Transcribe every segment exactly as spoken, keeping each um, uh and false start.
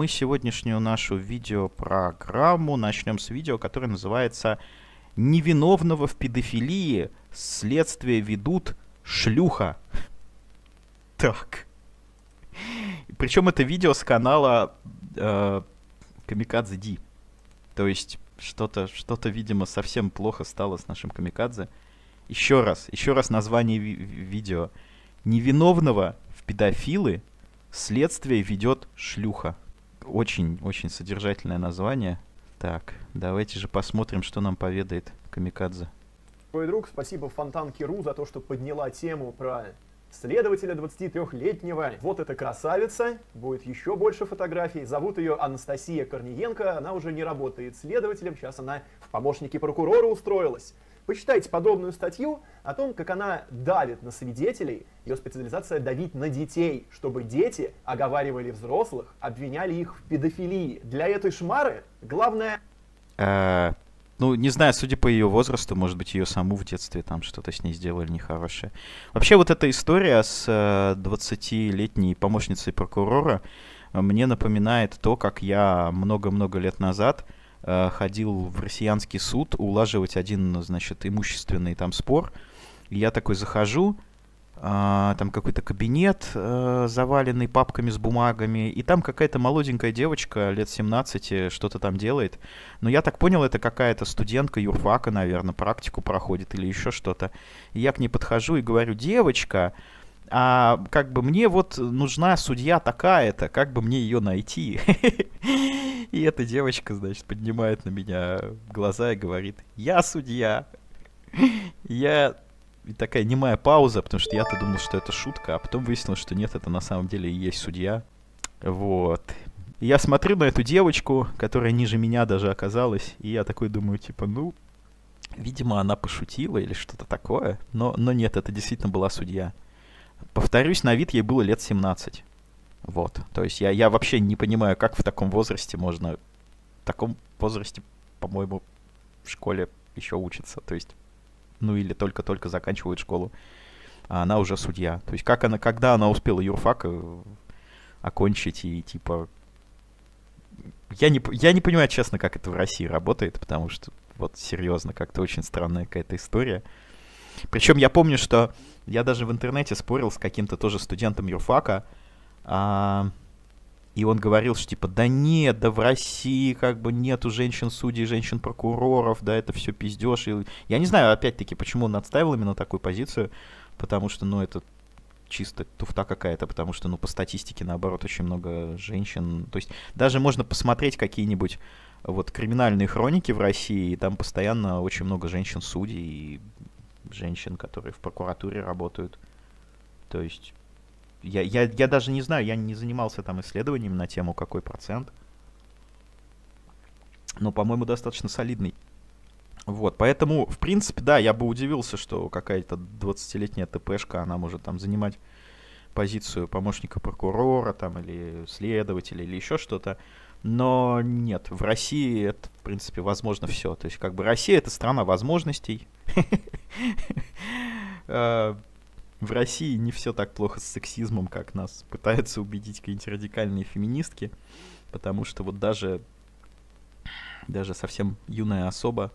мы сегодняшнюю нашу видеопрограмму начнем с видео, которое называется «Невиновного в педофилии следствие ведут шлюха». Так. Причем это видео с канала э, Камикадзе Ди. То есть что-то, что-то, видимо, совсем плохо стало с нашим Камикадзе. Еще раз, еще раз название ви- видео. «Невиновного в педофилы следствие ведет шлюха». Очень, очень содержательное название. Так, давайте же посмотрим, что нам поведает Камикадзе. Мой друг, спасибо Фонтанке точка ру за то, что подняла тему про следователя двадцатитрёхлетнего. Вот эта красавица, будет еще больше фотографий. Зовут ее Анастасия Корниенко, она уже не работает следователем, сейчас она в помощники прокурора устроилась. Почитайте подобную статью о том, как она давит на свидетелей, ее специализация — давить на детей, чтобы дети оговаривали взрослых, обвиняли их в педофилии. Для этой шмары главное... А, ну, не знаю, судя по ее возрасту, может быть, ее саму в детстве там что-то с ней сделали нехорошее. Вообще, вот эта история с двадцатилетней помощницей прокурора мне напоминает то, как я много-много лет назад ходил в россиянский суд улаживать один, значит, имущественный там спор. И я такой захожу, э, там какой-то кабинет, э, заваленный папками с бумагами, и там какая-то молоденькая девочка лет семнадцати что-то там делает. Но я так понял, это какая-то студентка юрфака, наверное, практику проходит или еще что-то. И я к ней подхожу и говорю: девочка, а как бы мне вот нужна судья такая-то, как бы мне ее найти? И эта девочка, значит, поднимает на меня глаза и говорит: я судья. Я... И такая немая пауза, потому что я-то думал, что это шутка, а потом выяснилось, что нет, это на самом деле и есть судья. Вот. И я смотрю на эту девочку, которая ниже меня даже оказалась, и я такой думаю, типа, ну, видимо, она пошутила или что-то такое. Но, но нет, это действительно была судья. Повторюсь, на вид ей было лет семнадцать. Вот, то есть я, я вообще не понимаю, как в таком возрасте можно... В таком возрасте, по-моему, в школе еще учатся, то есть... Ну или только-только заканчивают школу, а она уже судья. То есть как она, когда она успела юрфак окончить и типа... Я не, я не понимаю, честно, как это в России работает, потому что, вот, серьезно, как-то очень странная какая-то история. Причем я помню, что я даже в интернете спорил с каким-то тоже студентом юрфака, А, и он говорил, что типа, да нет, да в России как бы нету женщин-судей, женщин-прокуроров, да это все пиздеж. И... Я не знаю, опять-таки, почему он отставил именно такую позицию, потому что, ну, это чисто туфта какая-то, потому что, ну, по статистике, наоборот, очень много женщин. То есть даже можно посмотреть какие-нибудь вот криминальные хроники в России, и там постоянно очень много женщин-судей и женщин, которые в прокуратуре работают. То есть... Я, я, я даже не знаю, я не занимался там исследованием на тему, какой процент. Но, по-моему, достаточно солидный. Вот, поэтому, в принципе, да, я бы удивился, что какая-то двадцатилетняя ТПшка, она может там занимать позицию помощника прокурора, там, или следователя, или еще что-то. Но нет, в России это, в принципе, возможно все. То есть, как бы, Россия — это страна возможностей. В России не все так плохо с сексизмом, как нас пытаются убедить какие-нибудь радикальные феминистки, потому что вот даже, даже совсем юная особа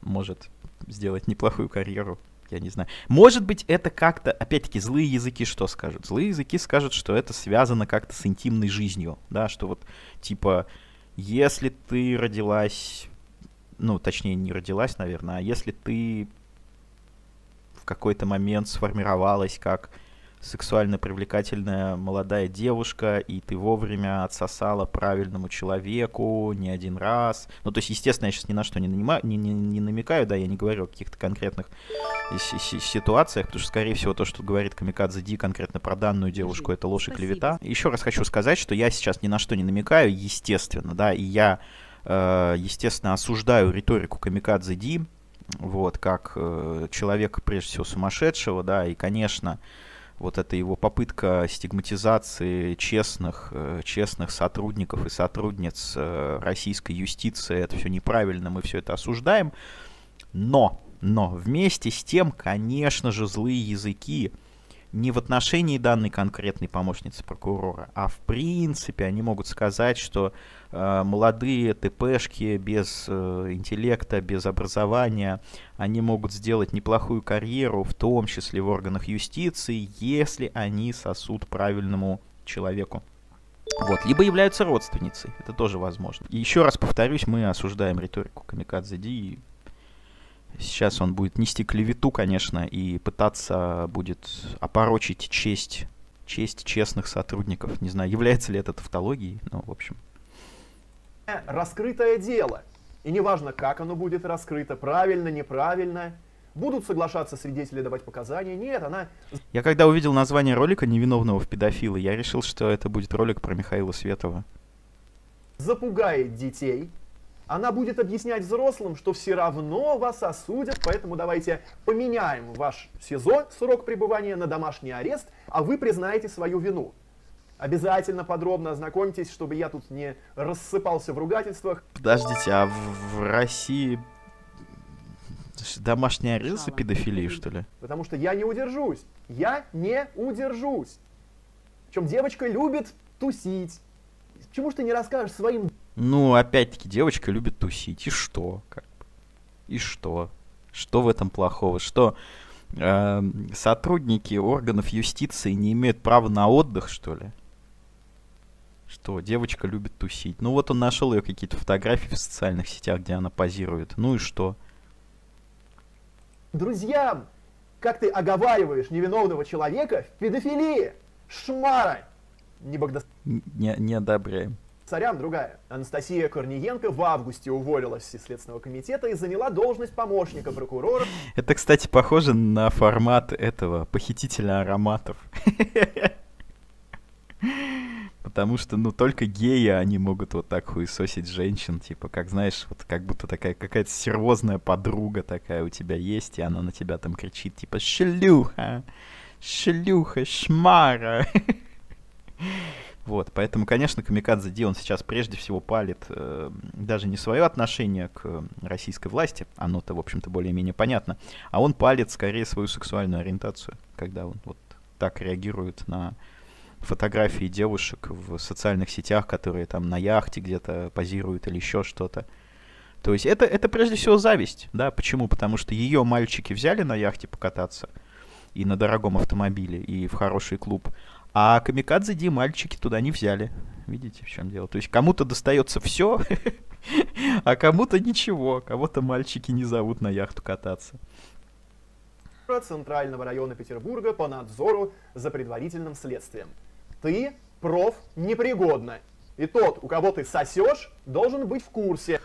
может сделать неплохую карьеру, я не знаю. Может быть, это как-то, опять-таки, злые языки что скажут? Злые языки скажут, что это связано как-то с интимной жизнью, да, что вот, типа, если ты родилась, ну, точнее, не родилась, наверное, а если ты... какой-то момент сформировалась как сексуально привлекательная молодая девушка, и ты вовремя отсосала правильному человеку не один раз. Ну, то есть, естественно, я сейчас ни на что не, нанима... не, не, не намекаю, да, я не говорю о каких-то конкретных ситуациях, потому что, скорее всего, то, что говорит Камикадзе Ди конкретно про данную девушку, это ложь и клевета. Еще раз хочу сказать, что я сейчас ни на что не намекаю, естественно, да, и я, э, естественно, осуждаю риторику Камикадзе Ди, вот, как э, человека, прежде всего, сумасшедшего, да, и, конечно, вот эта его попытка стигматизации честных, э, честных сотрудников и сотрудниц э, российской юстиции, это все неправильно, мы все это осуждаем, но, но вместе с тем, конечно же, злые языки не в отношении данной конкретной помощницы прокурора, а в принципе они могут сказать, что э, молодые ТПшки без э, интеллекта, без образования, они могут сделать неплохую карьеру, в том числе в органах юстиции, если они сосут правильному человеку. Вот. Либо являются родственницей, это тоже возможно. И еще раз повторюсь, мы осуждаем риторику Камикадзе Ди. Сейчас он будет нести клевету, конечно, и пытаться будет опорочить честь, честь честных сотрудников. Не знаю, является ли это тавтологией, но в общем. Раскрытое дело. И неважно, как оно будет раскрыто, правильно, неправильно. Будут соглашаться свидетели давать показания? Нет, она... Я когда увидел название ролика «Невиновного в педофилы», я решил, что это будет ролик про Михаила Светова. Запугает детей. Она будет объяснять взрослым, что все равно вас осудят, поэтому давайте поменяем ваш СИЗО, срок пребывания, на домашний арест, а вы признаете свою вину. Обязательно подробно ознакомьтесь, чтобы я тут не рассыпался в ругательствах. Подождите, а в России домашний арест за педофилию, что ли? Потому что я не удержусь. Я не удержусь. Причем девочка любит тусить. Почему ж ты не расскажешь своим... Ну, опять-таки, девочка любит тусить. И что? Как бы? И что? Что в этом плохого? Что э, сотрудники органов юстиции не имеют права на отдых, что ли? Что, девочка любит тусить. Ну, вот он нашел ее какие-то фотографии в социальных сетях, где она позирует. Ну и что? Друзьям, как ты оговариваешь невиновного человека в педофилии? Шмара! Не, богда... не, не одобряем. Сорян, другая. Анастасия Корниенко в августе уволилась из Следственного комитета и заняла должность помощника прокурора. Это, кстати, похоже на формат этого похитителя ароматов. Потому что, ну, только геи, они могут вот так хуесосить женщин. Типа, как, знаешь, вот как будто такая какая-то сервозная подруга такая у тебя есть, и она на тебя там кричит, типа, шлюха, шлюха, шмара. Вот, поэтому, конечно, Камикадзе Ди, он сейчас прежде всего палит э, даже не свое отношение к российской власти, оно-то, в общем-то, более-менее понятно, а он палит скорее свою сексуальную ориентацию, когда он вот так реагирует на фотографии девушек в социальных сетях, которые там на яхте где-то позируют или еще что-то. То есть это, это прежде всего зависть, да, почему? Потому что ее мальчики взяли на яхте покататься и на дорогом автомобиле, и в хороший клуб, а Камикадзе Ди мальчики туда не взяли. Видите, в чем дело? То есть кому-то достается все, а кому-то ничего. Кого-то мальчики не зовут на яхту кататься. Центрального района Петербурга по надзору за предварительным следствием. Ты, проф, непригодна. И тот, у кого ты сосешь, должен быть в курсе.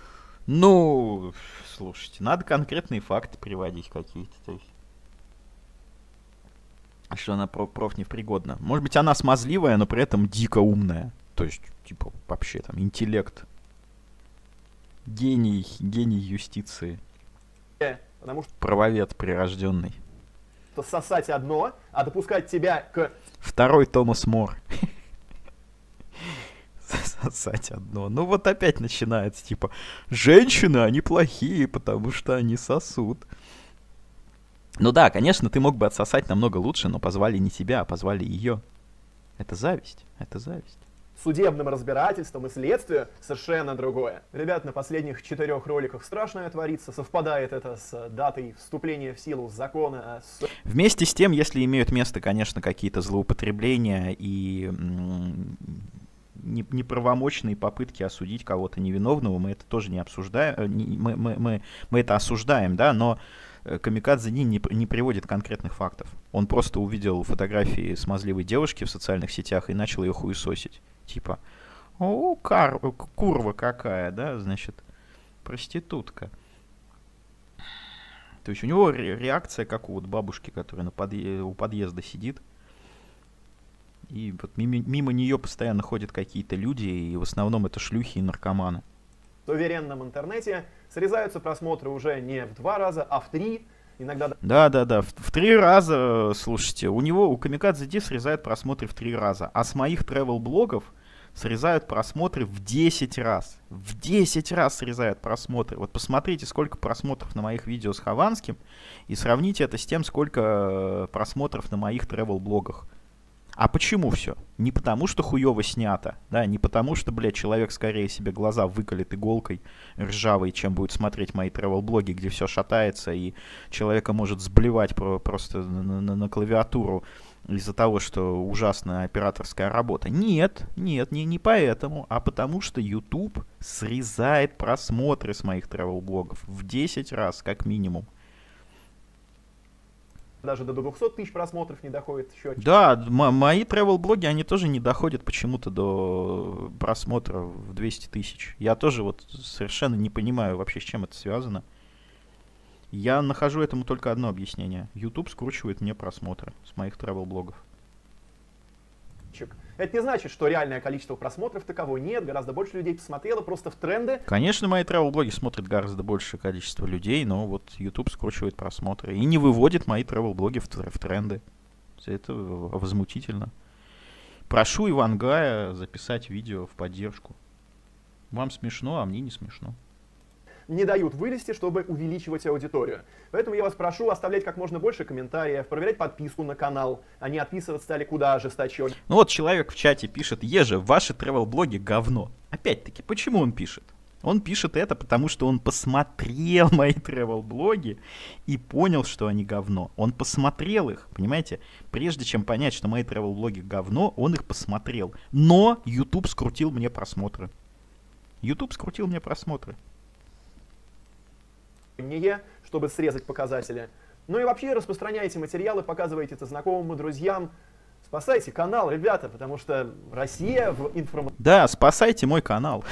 Ну, слушайте, надо конкретные факты приводить какие-то. Что она проф непригодна. Может быть, она смазливая, но при этом дико умная. То есть, типа, вообще там интеллект. Гений, гений юстиции. Потому что... Правовед прирожденный. Сосать одно, а допускать тебя к... Второй Томас Мор. Сосать одно. Ну вот опять начинается, типа, женщины, они плохие, потому что они сосут. Ну да, конечно, ты мог бы отсосать намного лучше, но позвали не тебя, а позвали ее. Это зависть, это зависть. Судебным разбирательством и следствию совершенно другое. Ребят, на последних четырех роликах страшное творится. Совпадает это с датой вступления в силу закона. С... Вместе с тем, если имеют место, конечно, какие-то злоупотребления и неправомочные попытки осудить кого-то невиновного, мы это тоже не обсуждаем, мы, мы, мы, мы это осуждаем, да, но... Камикадзе Ди не, не приводит конкретных фактов. Он просто увидел фотографии смазливой девушки в социальных сетях и начал ее хуесосить. Типа, о, кар, курва какая, да, значит, проститутка. То есть у него реакция, как у вот бабушки, которая на подъ... у подъезда сидит. И вот мимо, мимо нее постоянно ходят какие-то люди, и в основном это шлюхи и наркоманы. В суверенном интернете срезаются просмотры уже не в два раза, а в три. Иногда... Да, да, да. В, в три раза, слушайте, у него, у Камикадзе Ди срезают просмотры в три раза. А с моих travel-блогов срезают просмотры в десять раз. В десять раз срезают просмотры. Вот посмотрите, сколько просмотров на моих видео с Хованским, и сравните это с тем, сколько просмотров на моих тревел-блогах. А почему все? Не потому, что хуево снято, да, не потому, что, блядь, человек скорее себе глаза выколет иголкой ржавой, чем будет смотреть мои тревел-блоги, где все шатается, и человека может сблевать про- просто на, на, на клавиатуру из-за того, что ужасная операторская работа. Нет, нет, не, не поэтому, а потому что YouTube срезает просмотры с моих тревел-блогов в десять раз, как минимум. Даже до двухсот тысяч просмотров не доходит счетчик. Да, мои travel-блоги, они тоже не доходят почему-то до просмотра в двести тысяч. Я тоже вот совершенно не понимаю вообще, с чем это связано. Я нахожу этому только одно объяснение. YouTube скручивает мне просмотры с моих travel-блогов. Это не значит, что реальное количество просмотров таково нет, гораздо больше людей посмотрело просто в тренды. Конечно, мои travel-блоги смотрят гораздо большее количество людей, но вот YouTube скручивает просмотры и не выводит мои travel-блоги в, в тренды. Это возмутительно. Прошу Иван Гая записать видео в поддержку. Вам смешно, а мне не смешно. Не дают вылезти, чтобы увеличивать аудиторию. Поэтому я вас прошу оставлять как можно больше комментариев, проверять подписку на канал. Они отписываться стали куда ожесточеннее. Ну вот человек в чате пишет: «Еже, ваши тревел-блоги говно». Опять-таки, почему он пишет? Он пишет это, потому что он посмотрел мои тревел-блоги и понял, что они говно. Он посмотрел их, понимаете? Прежде чем понять, что мои тревел-блоги говно, он их посмотрел. Но YouTube скрутил мне просмотры. YouTube скрутил мне просмотры. Чтобы срезать показатели. Ну и вообще распространяйте материалы, показывайте это знакомым и друзьям. Спасайте канал, ребята, потому что Россия в информации... Да, спасайте мой канал.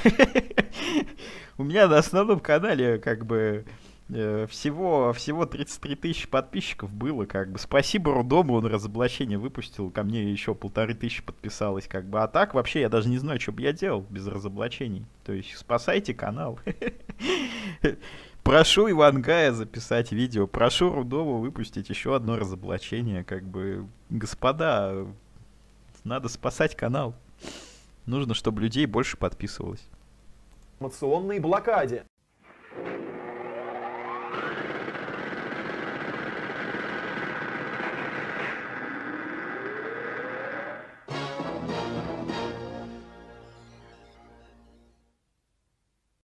У меня на основном канале как бы всего тридцать три тысячи подписчиков было. Как бы спасибо Рудому, он разоблачение выпустил, ко мне еще полторы тысячи подписалось. Как бы. А так вообще я даже не знаю, что бы я делал без разоблачений. То есть спасайте канал. Прошу Иван Гая записать видео, прошу Рудова выпустить еще одно разоблачение, как бы, господа, надо спасать канал, нужно, чтобы людей больше подписывалось. Информационной блокаде.